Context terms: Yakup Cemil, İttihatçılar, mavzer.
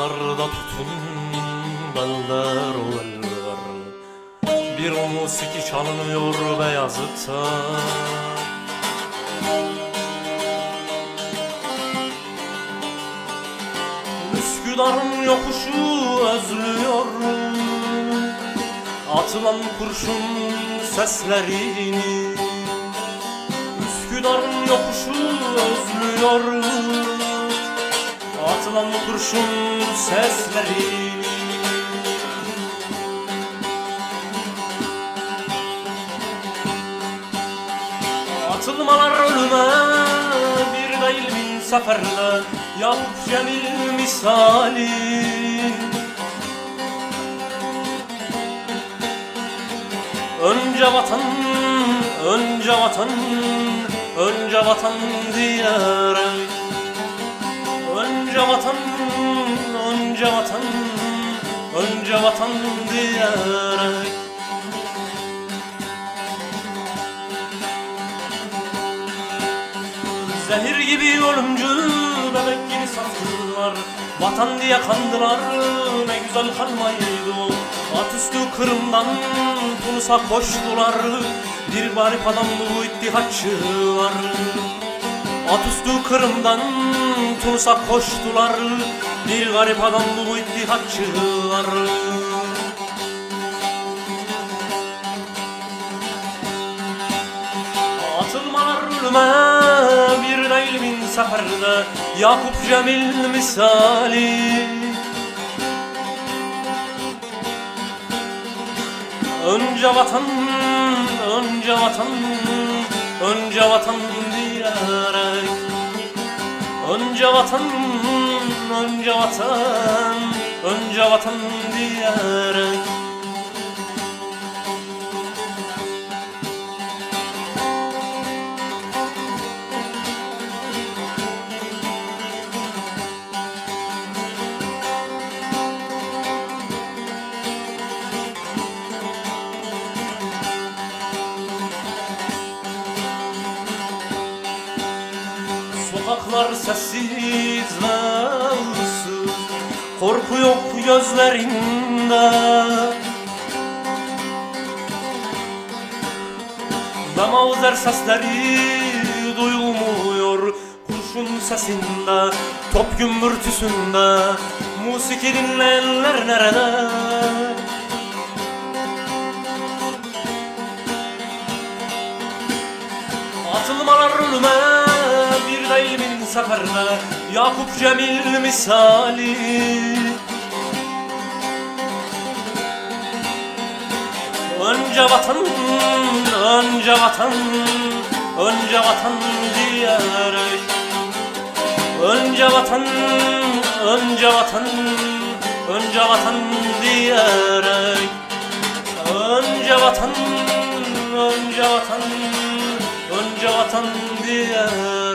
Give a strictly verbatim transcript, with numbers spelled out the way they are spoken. Dallarda tutunmalar var. Bir musiki çalınıyor Beyazıt'ta. Üsküdar'ın yokuşu özlüyor atılan kurşun seslerini. Üsküdar'ın yokuşu özlüyor atılan kurşun sesleri. Atılmalar ölüme bir değil bin seferde, Yakup Cemil misali. Önce vatan, önce vatan, önce vatan diyerek. Önce vatan, önce vatan, önce vatan diyerek. Zehir gibi ölümcü bebek gibi sarsınlar. Vatan diye kandılar, ne güzel kanmaydı. At üstü Kırım'dan Tunus'a koştular. Bir garip adam bu İttihatçılar. At üstü Kırım'dan Tunus'a koştular. Bir garip adam bu İttihatçılar. Atılmalar ölüme bir değil bin seferde, Yakup Cemil misali. Önce vatan, önce vatan, önce vatan diyerek. Önce vatan, önce vatan, önce vatan diyerek. Sokaklar sessiz ve ıssız, korku yok gözlerinde. Damavzer sesleri duyulmuyor kurşun sesinde, top gümbürtüsünde. Musiki dinleyenler nerede? Atılmalar ölüme bin seferde, Yakup Cemil misali. Önce vatan, önce vatan, önce vatan diyerek. Önce vatan, önce vatan, önce vatan diyerek. Önce vatan, önce vatan, önce vatan diyerek.